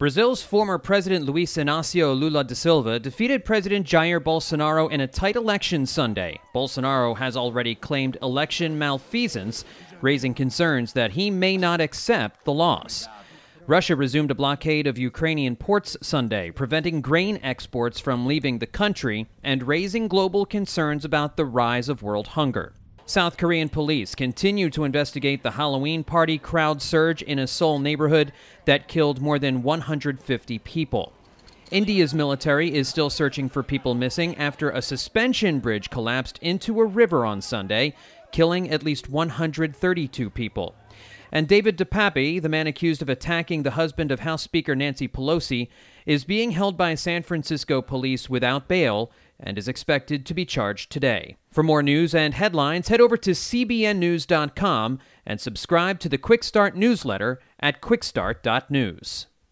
Brazil's former president Luiz Inácio Lula da Silva defeated President Jair Bolsonaro in a tight election Sunday. Bolsonaro has already claimed election malfeasance, raising concerns that he may not accept the loss. Russia resumed a blockade of Ukrainian ports Sunday, preventing grain exports from leaving the country and raising global concerns about the rise of world hunger. South Korean police continue to investigate the Halloween party crowd surge in a Seoul neighborhood that killed more than 150 people. India's military is still searching for people missing after a suspension bridge collapsed into a river on Sunday, killing at least 132 people. And David DePape, the man accused of attacking the husband of House Speaker Nancy Pelosi, is being held by San Francisco police without bail and is expected to be charged today. For more news and headlines, head over to cbnnews.com and subscribe to the QuickStart newsletter at quickstart.news.